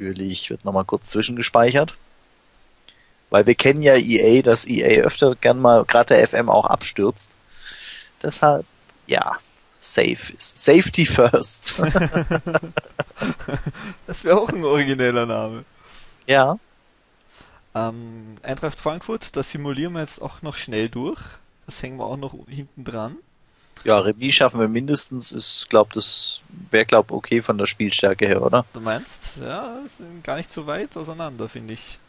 natürlich wird nochmal kurz zwischengespeichert. Weil wir kennen ja EA, dass EA öfter gern mal gerade der FM auch abstürzt. Deshalb, ja, safe ist. Safety first. Das wäre auch ein origineller Name. Ja. Eintracht Frankfurt, das simulieren wir jetzt auch noch schnell durch. Das hängen wir auch noch hinten dran. Ja, Remis schaffen wir mindestens. Ich glaube, das wäre, okay von der Spielstärke her, oder? Du meinst? Ja, sind gar nicht so weit auseinander, finde ich.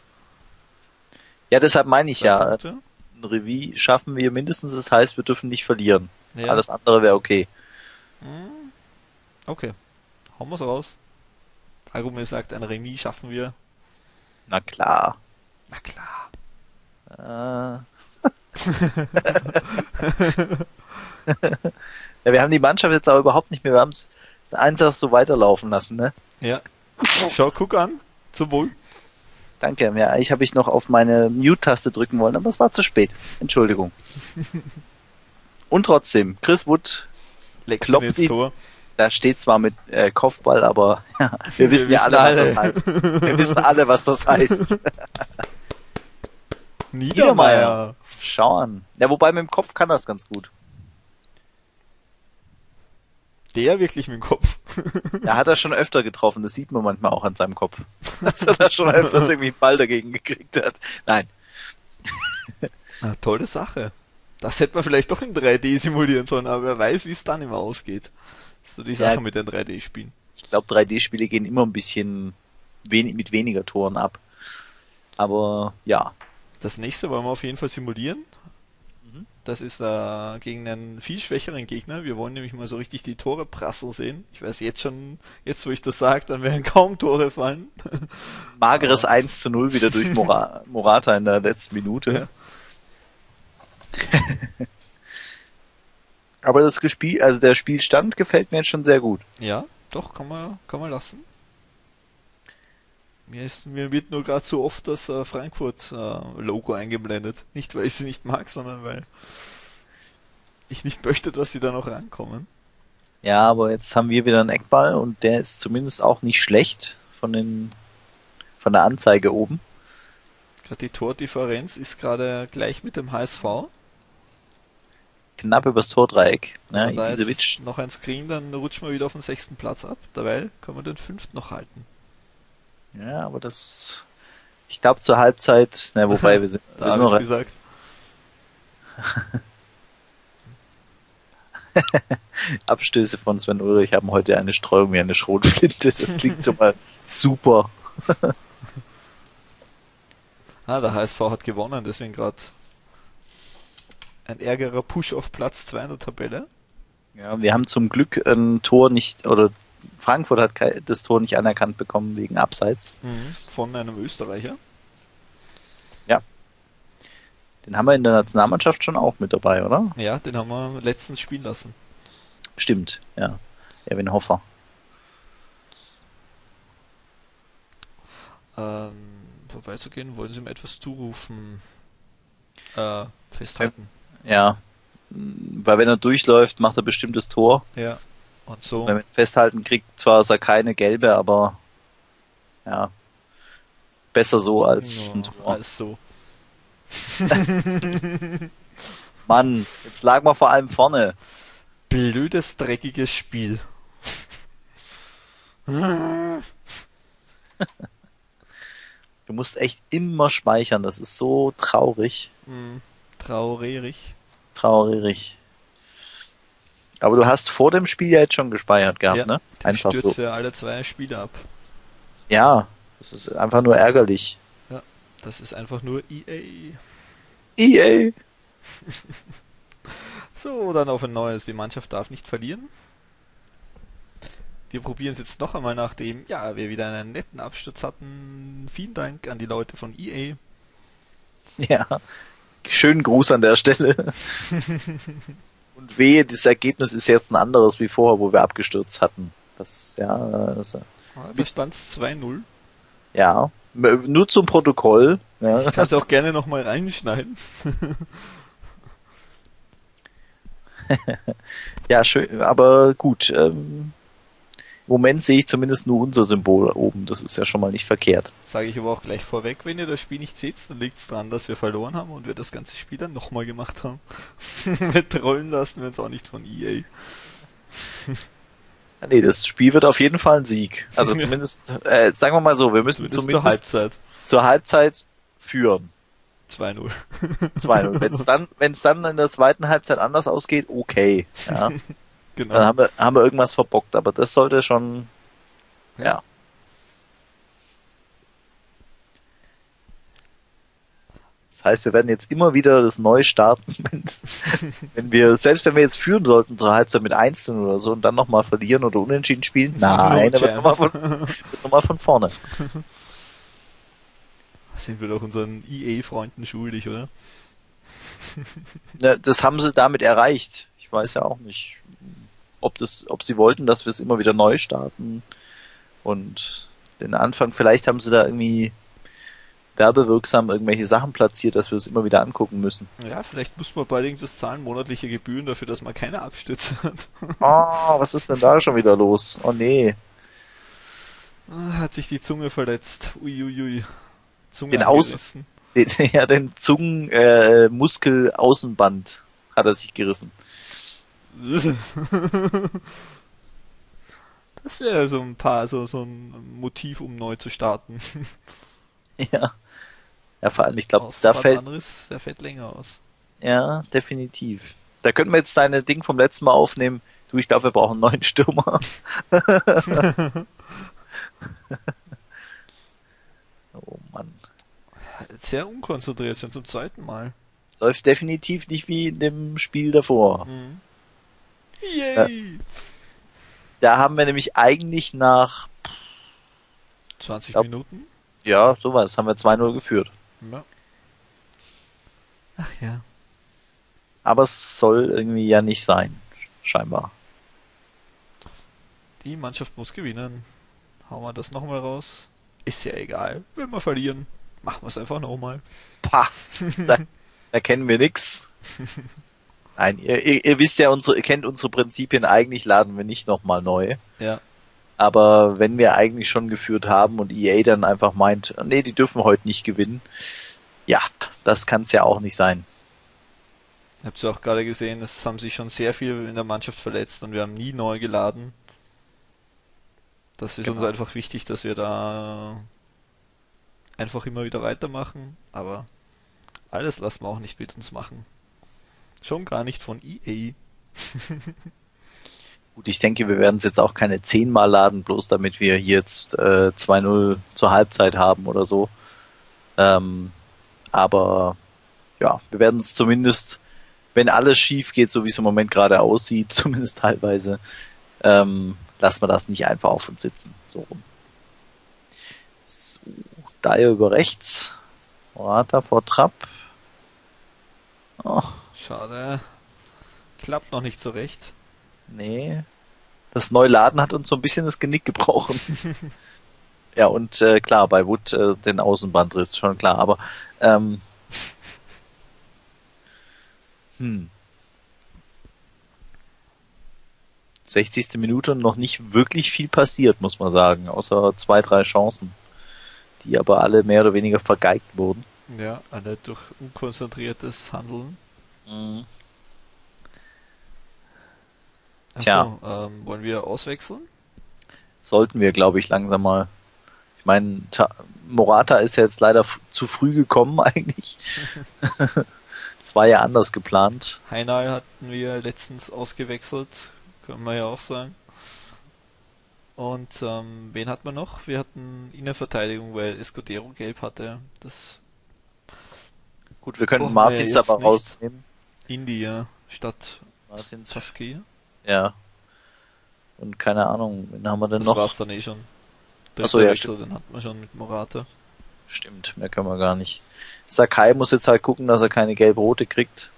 Ja, deshalb meine ich ja. Ein Remis schaffen wir mindestens. Das heißt, wir dürfen nicht verlieren. Ja. Alles andere wäre okay. Okay. Hauen wir es raus. Argument sagt, ein Remis schaffen wir. Na klar. Na klar. Ja, wir haben die Mannschaft jetzt aber überhaupt nicht mehr. Wir haben es einfach so weiterlaufen lassen, ne? Ja. Schau, guck an. Zum Wohl. Danke. Ja, eigentlich habe ich noch auf meine Mute-Taste drücken wollen, aber es war zu spät. Entschuldigung. Und trotzdem, Chris Wood klopft ins Tor. Da steht zwar mit Kopfball, aber ja, wir wissen ja alle, was das heißt. Wir wissen alle, was das heißt. Niedermeier. Schau an. Ja, wobei mit dem Kopf kann das ganz gut. Der wirklich mit dem Kopf. Ja, hat er schon öfter getroffen. Das sieht man manchmal auch an seinem Kopf. Dass er da schon öfters irgendwie einen Ball dagegen gekriegt hat. Nein. Na, tolle Sache. Das hätte man vielleicht doch in 3D simulieren sollen, aber wer weiß, wie es dann immer ausgeht. Das ist so die Sache mit den 3D-Spielen. Ich glaube, 3D-Spiele gehen immer ein bisschen mit weniger Toren ab. Aber ja. Das nächste wollen wir auf jeden Fall simulieren. Das ist gegen einen viel schwächeren Gegner. Wir wollen nämlich mal so richtig die Tore prasseln sehen. Ich weiß jetzt schon, jetzt wo ich das sage, dann werden kaum Tore fallen. Mageres 1:0 wieder durch Morata in der letzten Minute. Ja. Aber das Spiel, also der Spielstand gefällt mir jetzt schon sehr gut. Ja, doch, kann man lassen. Mir wird nur gerade so oft das Frankfurt-Logo eingeblendet. Nicht, weil ich sie nicht mag, sondern weil ich nicht möchte, dass sie da noch rankommen. Ja, aber jetzt haben wir wieder einen Eckball und der ist zumindest auch nicht schlecht von der Anzeige oben. Gerade die Tordifferenz ist gerade gleich mit dem HSV. Knapp übers Tordreieck. Ne, da jetzt noch ein Screen, dann rutschen wir wieder auf den 6. Platz ab. Dabei können wir den 5. noch halten. Ja, aber das... Ich glaube zur Halbzeit... Na, wobei, wir sind... Da habe ich gesagt. Abstöße von Sven Ulrich haben heute eine Streuung wie eine Schrotflinte. Das klingt schon mal super. Der HSV hat gewonnen, deswegen gerade ein ärgerer Push auf Platz 2 in der Tabelle. Ja, wir haben zum Glück ein Tor nicht... oder Frankfurt hat das Tor nicht anerkannt bekommen wegen Abseits. Von einem Österreicher. Ja. Den haben wir in der Nationalmannschaft schon auch mit dabei, oder? Ja, den haben wir letztens spielen lassen. Stimmt, ja. Erwin Hoffer. Vorbeizugehen, wollen Sie mir etwas zurufen? Festhalten. Ja. Weil wenn er durchläuft, macht er bestimmt das Tor. Ja. Und so. Wenn man festhalten kriegt, zwar ist er keine gelbe, aber ja, besser so als ein Tor. Als so. Mann, jetzt lagen wir vor allem vorne. Blödes, dreckiges Spiel. Du musst echt immer speichern, das ist so traurig. Traurig. Aber du hast vor dem Spiel ja jetzt schon gespeichert gehabt, ja, ne? Einfach so. Ja, alle 2 Spiele ab. Ja, das ist einfach nur ärgerlich. Ja, das ist einfach nur EA. EA! So, dann auf ein neues. Die Mannschaft darf nicht verlieren. Wir probieren es jetzt noch einmal, nachdem wir wieder einen netten Absturz hatten. Vielen Dank an die Leute von EA. Ja, schönen Gruß an der Stelle. Und wehe, das Ergebnis ist jetzt ein anderes wie vorher, wo wir abgestürzt hatten. Da stand es 2:0. Ja, nur zum Protokoll. Ja. Ich kann es auch gerne nochmal reinschneiden. Ja, schön, aber gut. Moment sehe ich zumindest nur unser Symbol oben. Das ist ja schon mal nicht verkehrt. Sage ich aber auch gleich vorweg, wenn ihr das Spiel nicht seht, dann liegt es daran, dass wir verloren haben und wir das ganze Spiel dann nochmal gemacht haben. Mit Trollen lassen wir uns auch nicht von EA. Nee, das Spiel wird auf jeden Fall ein Sieg. Also zumindest, sagen wir mal so, wir müssen zumindest zur Halbzeit führen. 2-0. 2-0. Wenn es dann in der zweiten Halbzeit anders ausgeht, okay. Ja. Genau. Dann haben wir irgendwas verbockt, aber das sollte schon, ja. Das heißt, wir werden jetzt immer wieder das neu starten, selbst wenn wir jetzt führen sollten zur Halbzeit mit 1:0 oder so und dann nochmal verlieren oder unentschieden spielen, nein, aber nochmal von vorne. Sind wir doch unseren EA-Freunden schuldig, oder? Ja, das haben sie damit erreicht. Ich weiß ja auch nicht, ob sie wollten, dass wir es immer wieder neu starten. Und den Anfang, vielleicht haben sie da irgendwie werbewirksam irgendwelche Sachen platziert, dass wir es immer wieder angucken müssen. Ja, vielleicht muss man bald irgendwas zahlen, monatliche Gebühren dafür, dass man keine Abstütze hat. Oh, was ist denn da schon wieder los? Oh nee. Hat sich die Zunge verletzt. Uiuiui. Zunge angerissen. Den Zungenmuskelaußenband hat er sich gerissen. Das wäre so ein Motiv, um neu zu starten. Ja. Ja, vor allem, ich glaube, der fällt länger aus. Ja, definitiv. Da könnten wir jetzt deine Ding vom letzten Mal aufnehmen. Du, ich glaube, wir brauchen einen neuen Stürmer. Oh Mann. Sehr unkonzentriert, schon zum zweiten Mal. Läuft definitiv nicht wie in dem Spiel davor. Mhm. Yay! Da haben wir nämlich eigentlich nach 20 Minuten? Ja, sowas. Haben wir 2-0 geführt. Ja. Ach ja. Aber es soll irgendwie ja nicht sein. Scheinbar. Die Mannschaft muss gewinnen. Hauen wir das nochmal raus. Ist ja egal. Will man verlieren, machen wir es einfach nochmal. Pah! Da kennen wir nix. Nein, ihr wisst ja, ihr kennt unsere Prinzipien. Eigentlich laden wir nicht nochmal neu. Ja. Aber wenn wir eigentlich schon geführt haben und EA dann einfach meint, nee, die dürfen heute nicht gewinnen. Ja, das kann es ja auch nicht sein. Habt ihr auch gerade gesehen, es haben sich schon sehr viel in der Mannschaft verletzt und wir haben nie neu geladen. Das ist uns einfach wichtig, dass wir da einfach immer wieder weitermachen, aber alles lassen wir auch nicht mit uns machen. Schon gar nicht von EA. Gut, ich denke, wir werden es jetzt auch keine 10-mal laden, bloß damit wir hier jetzt 2-0 zur Halbzeit haben oder so. Aber ja, wir werden es zumindest, wenn alles schief geht, so wie es im Moment gerade aussieht, zumindest teilweise, lassen wir das nicht einfach auf uns sitzen. So rum. So, Dyer über rechts. Morata vor Trapp. Oh. Schade. Klappt noch nicht so recht. Nee. Das Neuladen hat uns so ein bisschen das Genick gebrochen. Ja, und klar, bei Wood den Außenbandriss, schon klar, aber hm. 60. Minute und noch nicht wirklich viel passiert, muss man sagen, außer 2, 3 Chancen, die aber alle mehr oder weniger vergeigt wurden. Ja, alle durch unkonzentriertes Handeln. Mhm. Achso, tja. Wollen wir auswechseln? Sollten wir, glaube ich, langsam mal. Ich meine, Morata ist ja jetzt leider zu früh gekommen eigentlich. Das war ja anders geplant. Heinal hatten wir letztens ausgewechselt. Können wir ja auch sagen. Und wen hat man noch? Wir hatten Innenverteidigung, weil Escudero gelb hatte. Das gut, wir können Martins aber rausnehmen. India statt Martins Faske. Ja. Und keine Ahnung, wen haben wir denn das noch? Das war's dann eh schon. Achso, ja, den hatten wir schon mit Morata. Stimmt, mehr können wir gar nicht. Sakai muss jetzt halt gucken, dass er keine gelb-rote kriegt.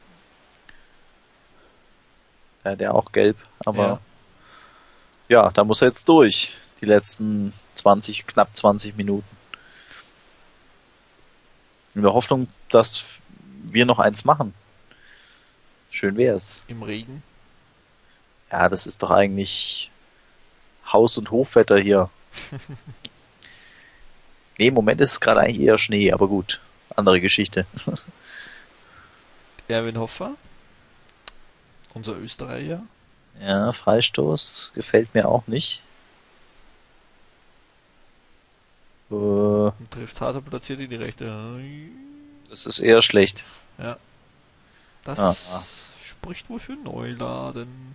Ja, der auch gelb, aber ja, da muss er jetzt durch. Die letzten knapp 20 Minuten. In der Hoffnung, dass wir noch eins machen. Schön wär's. Im Regen? Ja, das ist doch eigentlich Haus- und Hofwetter hier. Nee, im Moment ist es gerade eigentlich eher Schnee, aber gut. Andere Geschichte. Erwin Hoffa, unser Österreicher. Ja, Freistoß gefällt mir auch nicht. Trifft hart und platziert in die rechte. Das ist eher schlecht. Ja. Das spricht wohl für Neuladen.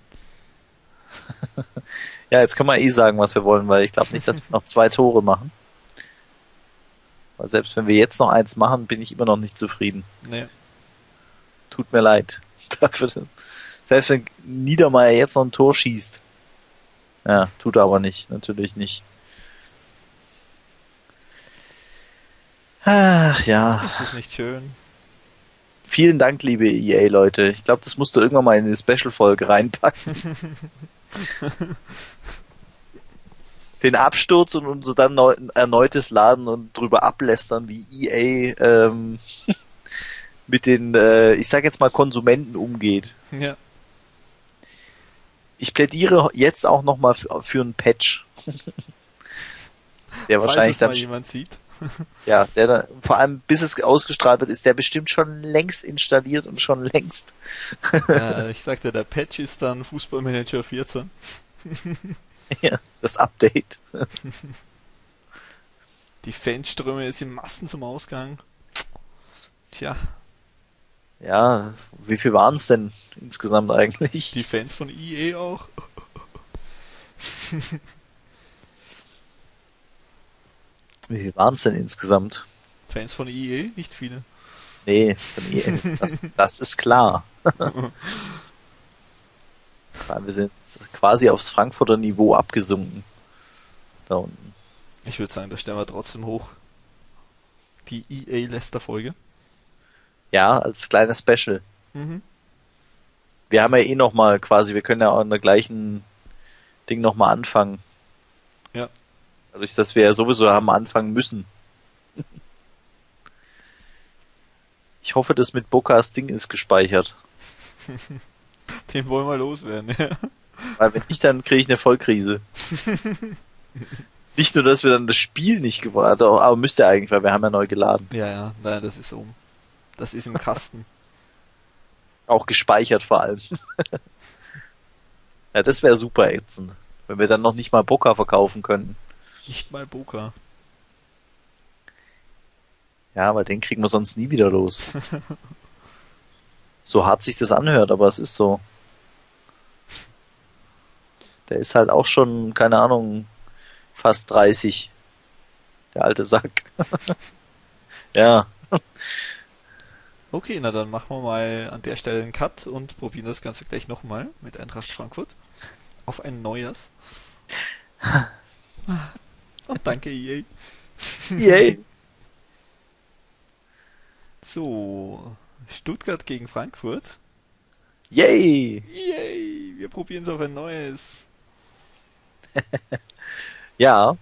Ja, jetzt können wir sagen, was wir wollen, weil ich glaube nicht, dass wir noch 2 Tore machen. Weil selbst wenn wir jetzt noch eins machen, bin ich immer noch nicht zufrieden. Nee. Tut mir leid. Selbst wenn Niedermeyer jetzt noch ein Tor schießt. Ja, tut er aber nicht. Natürlich nicht. Ach ja. Ist das nicht schön? Vielen Dank, liebe EA-Leute. Ich glaube, das musst du irgendwann mal in eine Special-Folge reinpacken. Den Absturz und unser dann erneutes Laden und drüber ablästern, wie EA mit den, ich sag jetzt mal, Konsumenten umgeht. Ja. Ich plädiere jetzt auch nochmal für einen Patch. Der wahrscheinlich dann mal jemand sieht. Ja, der dann, vor allem bis es ausgestrahlt wird, ist der bestimmt schon längst installiert und schon längst. Ich sagte, der Patch ist dann Fußballmanager 14. Ja, das Update. Die Fanströme jetzt in Massen zum Ausgang. Tja. Ja, wie viel waren es denn insgesamt eigentlich? Die Fans von EA auch. Wie viel waren es denn insgesamt? Fans von EA? Nicht viele. Nee, von EA. Das ist klar. Wir sind jetzt quasi aufs Frankfurter Niveau abgesunken. Da unten. Ich würde sagen, das stellen wir trotzdem hoch. Die EA-Leicester-Folge. Ja, als kleines Special. Mhm. Wir haben ja nochmal quasi, wir können ja auch in der gleichen Ding nochmal anfangen. Ja. Dadurch, dass wir ja sowieso haben anfangen müssen. Ich hoffe, das mit Bokas Ding ist gespeichert. Den wollen wir loswerden, ja. Weil wenn nicht, dann kriege ich eine Vollkrise. Nicht nur, dass wir dann das Spiel nicht gewonnen haben, aber müsste eigentlich, weil wir haben ja neu geladen. Ja, ja, naja, das ist oben. Das ist im Kasten. Auch gespeichert vor allem. Ja, das wäre super ätzend. Wenn wir dann noch nicht mal Boca verkaufen könnten. Nicht mal Boca. Ja, aber den kriegen wir sonst nie wieder los. So hart sich das anhört, aber es ist so. Der ist halt auch schon, keine Ahnung, fast 30. Der alte Sack. Ja. Okay, na dann machen wir mal an der Stelle einen Cut und probieren das Ganze gleich nochmal mit Eintracht Frankfurt. Auf ein neues. Und danke, EA. Yay. So, Stuttgart gegen Frankfurt. Yay! Yay! Wir probieren es auf ein neues. Ja.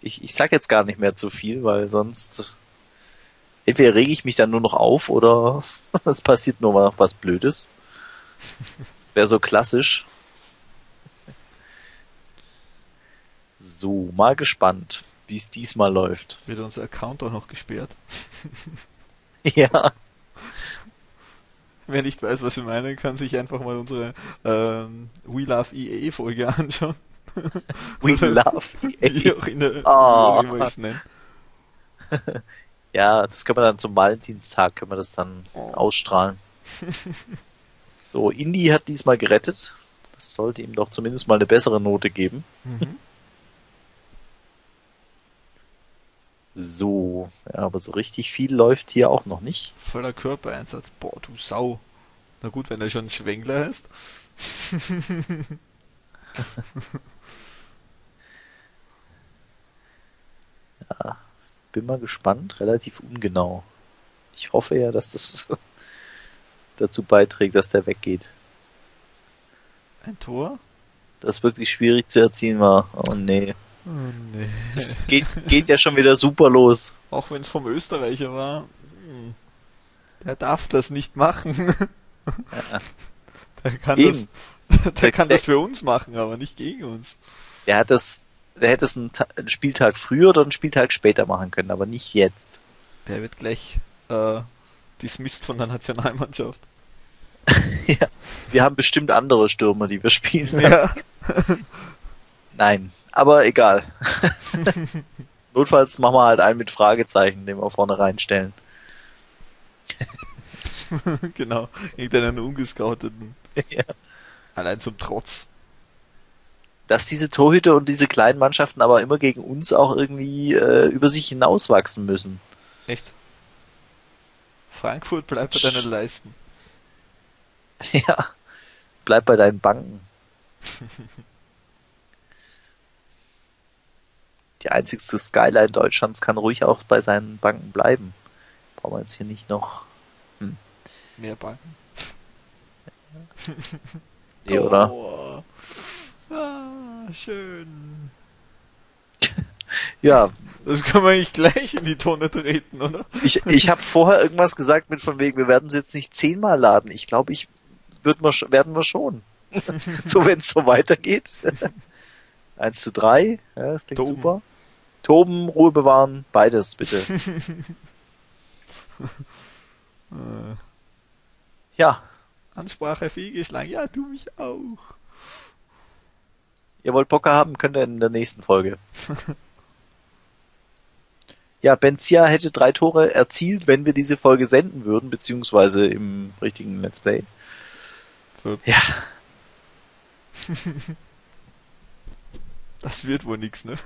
Ich sag jetzt gar nicht mehr zu viel, weil sonst entweder rege ich mich dann nur noch auf oder es passiert nur mal noch was Blödes. Das wäre so klassisch. So, mal gespannt, wie es diesmal läuft. Wird unser Account auch noch gesperrt? Ja. Wer nicht weiß, was wir meinen, kann sich einfach mal unsere We Love EA Folge anschauen. We Love EA. Wie auch in der wie ich's nennen. Ja, das können wir dann zum Valentinstag, können wir das dann ausstrahlen. So, Indy hat diesmal gerettet. Das sollte ihm doch zumindest mal eine bessere Note geben. Mhm. So, ja, aber so richtig viel läuft hier auch noch nicht. Voller Körpereinsatz, boah, du Sau. Na gut, wenn er schon Schwengler ist. Ja, bin mal gespannt, relativ ungenau. Ich hoffe ja, dass das dazu beiträgt, dass der weggeht. Ein Tor? Das wirklich schwierig zu erzielen war. Oh nee. Oh nee. Das geht ja schon wieder super los. Auch wenn es vom Österreicher war. Der darf das nicht machen. Ja. Der kann Eben. Das, Der kann das für uns machen, aber nicht gegen uns. Der hätte es einen Spieltag früher oder einen Spieltag später machen können, aber nicht jetzt. Der wird gleich dismissed von der Nationalmannschaft. Ja, wir haben bestimmt andere Stürmer, die wir spielen lassen. Ja. Nein, aber egal. Notfalls machen wir halt einen mit Fragezeichen, den wir vorne reinstellen. Genau, irgendeinen ungescouteten. Ja. Allein zum Trotz. Dass diese Torhüter und diese kleinen Mannschaften aber immer gegen uns auch irgendwie über sich hinauswachsen müssen. Echt? Frankfurt, bleib bei deinen Leisten. Ja, bleib bei deinen Banken. Die einzigste Skyline Deutschlands kann ruhig auch bei seinen Banken bleiben. Brauchen wir jetzt hier nicht noch mehr Banken? Nee, oder? Oh. Ah, schön. Ja. Das kann man nicht gleich in die Tonne treten, oder? Ich habe vorher irgendwas gesagt mit von wegen, wir werden es jetzt nicht 10-mal laden. Ich glaube, werden wir schon. So, wenn es so weitergeht. 1:3, ja, das klingt Toben. Super. Toben, Ruhe bewahren, beides, bitte. Ja. Ansprache fehlgeschlagen, ja, du mich auch. Ihr wollt Bock haben, könnt ihr in der nächsten Folge. Ja, Benzia hätte 3 Tore erzielt, wenn wir diese Folge senden würden, beziehungsweise im richtigen Let's Play. So. Ja. Das wird wohl nichts, ne?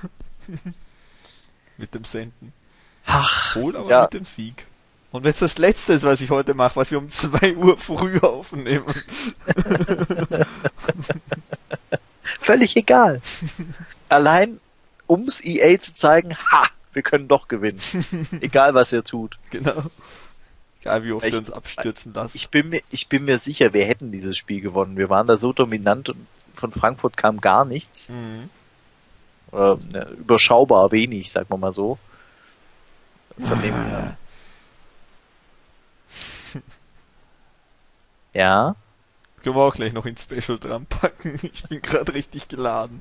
Mit dem Senden. Ach, wohl aber ja, mit dem Sieg. Und wenn es das Letzte ist, was ich heute mache, was wir um 2 Uhr früh aufnehmen. Völlig egal. Allein, um's EA zu zeigen, ha, wir können doch gewinnen. Egal, was ihr tut. Genau. Egal, wie oft ihr uns abstürzen lasst. Ich bin mir sicher, wir hätten dieses Spiel gewonnen. Wir waren da so dominant und von Frankfurt kam gar nichts. Mhm. Oder, ne, überschaubar wenig, sagen wir mal so. Von dem her. Ja. Können wir auch gleich noch ins Special dran packen. Ich bin gerade richtig geladen.